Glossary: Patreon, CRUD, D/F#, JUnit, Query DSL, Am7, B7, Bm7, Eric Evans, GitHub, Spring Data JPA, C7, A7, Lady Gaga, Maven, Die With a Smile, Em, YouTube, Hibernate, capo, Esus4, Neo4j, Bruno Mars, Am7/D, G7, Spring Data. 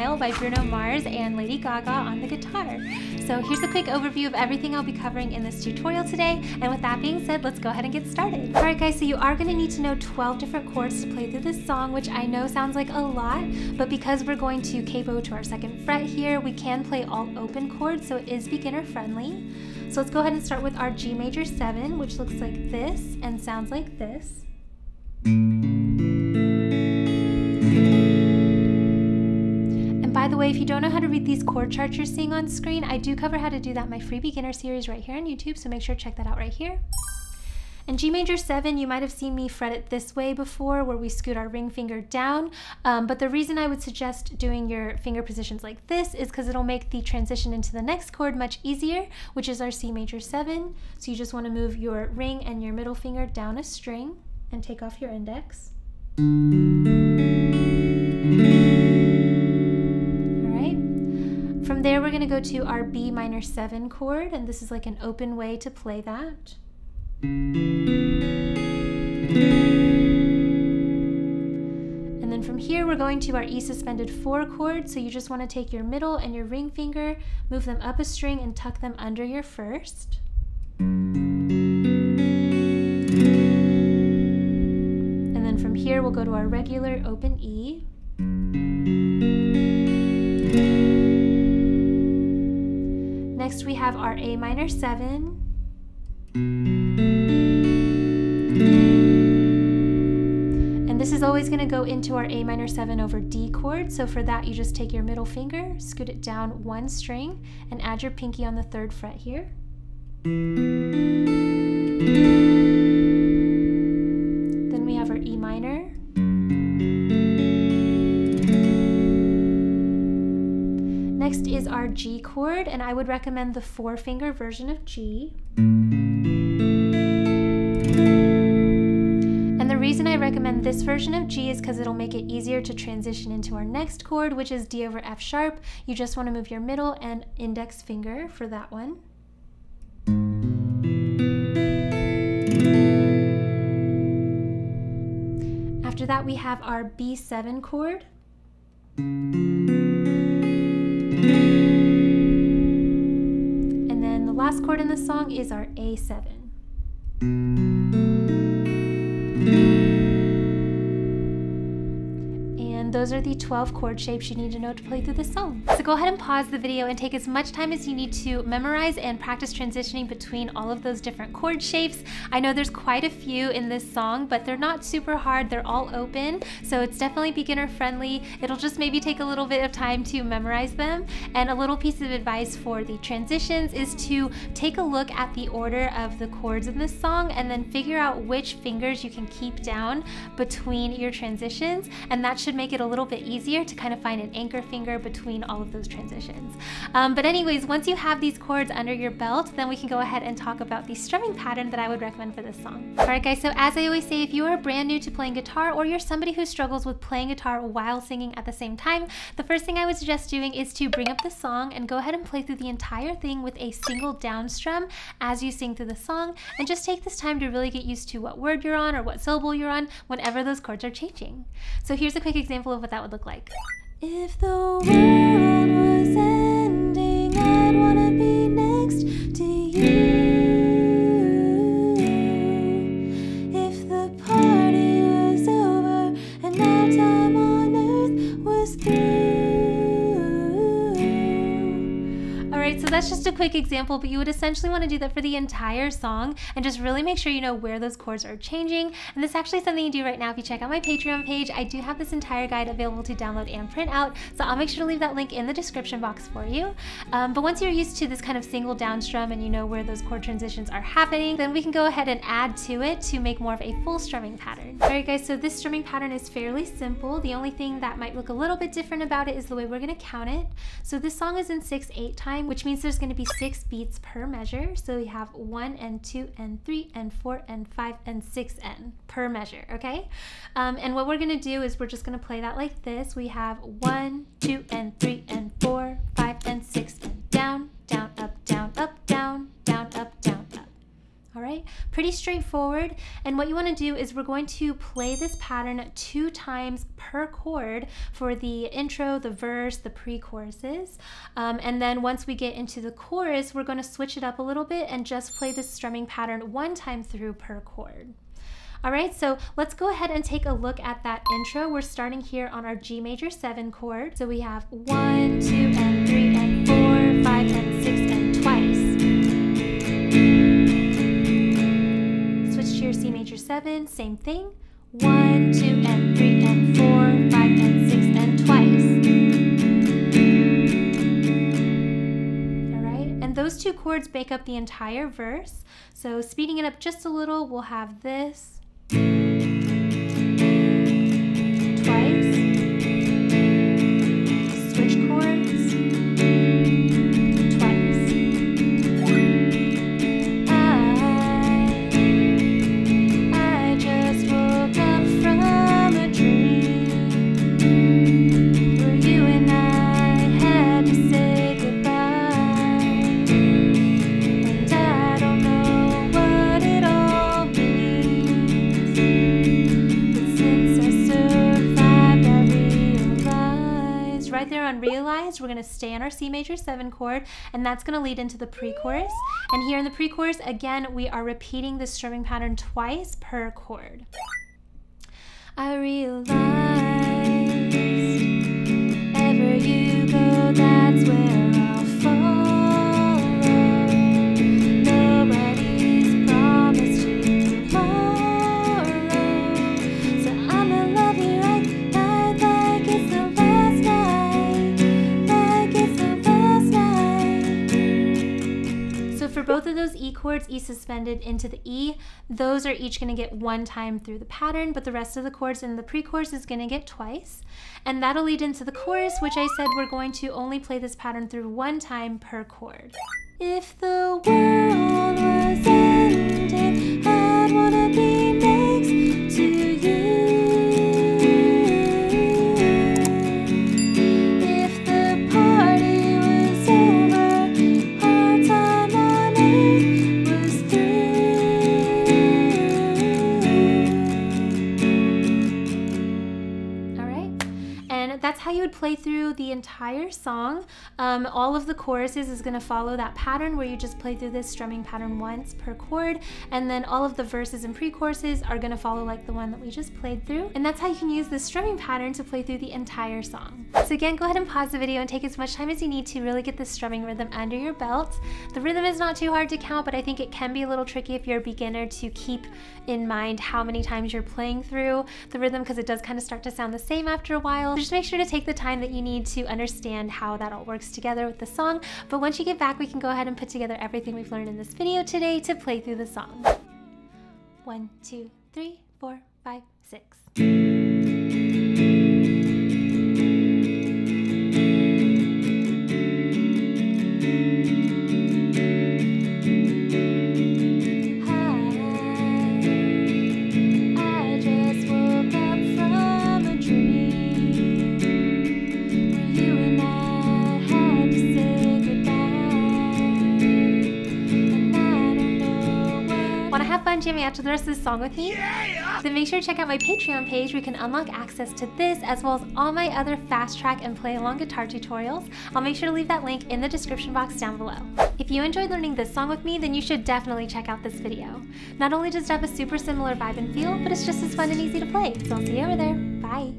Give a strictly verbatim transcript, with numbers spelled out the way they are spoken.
Smile by Bruno Mars and Lady Gaga on the guitar. So here's a quick overview of everything I'll be covering in this tutorial today, and with that being said, let's go ahead and get started. Alright guys, so you are going to need to know twelve different chords to play through this song, which I know sounds like a lot, but because we're going to capo to our second fret here, we can play all open chords, so it is beginner friendly. So let's go ahead and start with our G major seven, which looks like this and sounds like this. If you don't know how to read these chord charts you're seeing on screen, I do cover how to do that in my free beginner series right here on YouTube, so make sure to check that out right here. And G major seven, you might have seen me fret it this way before, where we scoot our ring finger down, um, but the reason I would suggest doing your finger positions like this is because it'll make the transition into the next chord much easier, which is our C major seven. So you just want to move your ring and your middle finger down a string and take off your index. From there, we're going to go to our B minor seven chord, and this is like an open way to play that. And then from here, we're going to our E suspended four chord, so you just want to take your middle and your ring finger, move them up a string, and tuck them under your first. And then from here, we'll go to our regular open E. Next we have our A minor seven, and this is always going to go into our A minor seven over D chord, so for that you just take your middle finger, scoot it down one string, and add your pinky on the third fret here. Then we have our E minor, next is our G chord, and I would recommend the four finger version of G. And the reason I recommend this version of G is because it'll make it easier to transition into our next chord, which is D over F sharp. You just want to move your middle and index finger for that one. After that we have our B seven chord. Last chord in the song is our A seven. And those are the twelve chord shapes you need to know to play through this song. So go ahead and pause the video and take as much time as you need to memorize and practice transitioning between all of those different chord shapes. I know there's quite a few in this song, but they're not super hard, they're all open, so it's definitely beginner friendly. It'll just maybe take a little bit of time to memorize them. And a little piece of advice for the transitions is to take a look at the order of the chords in this song and then figure out which fingers you can keep down between your transitions, and that should make it a little bit easier to kind of find an anchor finger between all of those transitions. Um, but anyways, once you have these chords under your belt, then we can go ahead and talk about the strumming pattern that I would recommend for this song. Alright guys, so as I always say, if you are brand new to playing guitar or you're somebody who struggles with playing guitar while singing at the same time, the first thing I would suggest doing is to bring up the song and go ahead and play through the entire thing with a single down strum as you sing through the song, and just take this time to really get used to what word you're on or what syllable you're on whenever those chords are changing. So here's a quick example of what that would look like. If the world was ending, I'd wanna be next to you. If the party was over and our time on earth was through. Alright, so that's just a quick example, but you would essentially want to do that for the entire song and just really make sure you know where those chords are changing. And this is actually something you do right now if you check out my Patreon page. I do have this entire guide available to download and print out, so I'll make sure to leave that link in the description box for you. Um, but once you're used to this kind of single down strum and you know where those chord transitions are happening, then we can go ahead and add to it to make more of a full strumming pattern. Alright guys, so this strumming pattern is fairly simple. The only thing that might look a little bit different about it is the way we're going to count it. So this song is in six eight time, which means there's going to be six beats per measure. So we have one and two and three and four and five and six n per measure, okay? Um, and what we're going to do is we're just going to play that like this. We have one, two and three and four, five and six and down, down, up, down, up, down, down, up, down, up. All right? right? Pretty straightforward. And what you want to do is we're going to play this pattern two times per chord for the intro, the verse, the pre-choruses. Um, and then once we get into the chorus, we're going to switch it up a little bit and just play this strumming pattern one time through per chord. All right, so let's go ahead and take a look at that intro. We're starting here on our G major seven chord. So we have one, two, and three, and four, five, and six, and twice. Switch to your C major seven, same thing. One, two, and three, and four, five, and six, and twice. All right, and those two chords make up the entire verse. So speeding it up just a little, we'll have this. Realized, we're going to stay on our C major seven chord, and that's going to lead into the pre-chorus. And here in the pre-chorus, again, we are repeating the strumming pattern twice per chord. I realized ever you go, that's where I'll follow. Nobody's promised you tomorrow, so I'ma love you right, right like it's the for both of those E chords, E suspended into the E, those are each going to get one time through the pattern, but the rest of the chords in the pre-chorus is going to get twice. And that'll lead into the chorus, which I said we're going to only play this pattern through one time per chord. If the world was ended, I'd want to be next to you. That's how you would play through the entire song. Um, all of the choruses is going to follow that pattern where you just play through this strumming pattern once per chord, and then all of the verses and pre-choruses are going to follow like the one that we just played through. And that's how you can use this strumming pattern to play through the entire song. So again, go ahead and pause the video and take as much time as you need to really get this strumming rhythm under your belt. The rhythm is not too hard to count, but I think it can be a little tricky if you're a beginner to keep in mind how many times you're playing through the rhythm, because it does kind of start to sound the same after a while. So just make sure to take the time that you need to understand how that all works together with the song. But once you get back, we can go ahead and put together everything we've learned in this video today to play through the song. One, two, three, four, five, six. Jamming out to the rest of the song with me, yeah! Then make sure to check out my Patreon page where you can unlock access to this as well as all my other fast track and play along guitar tutorials. I'll make sure to leave that link in the description box down below. If you enjoyed learning this song with me, then you should definitely check out this video. Not only does it have a super similar vibe and feel, but it's just as fun and easy to play, so I'll see you over there. Bye!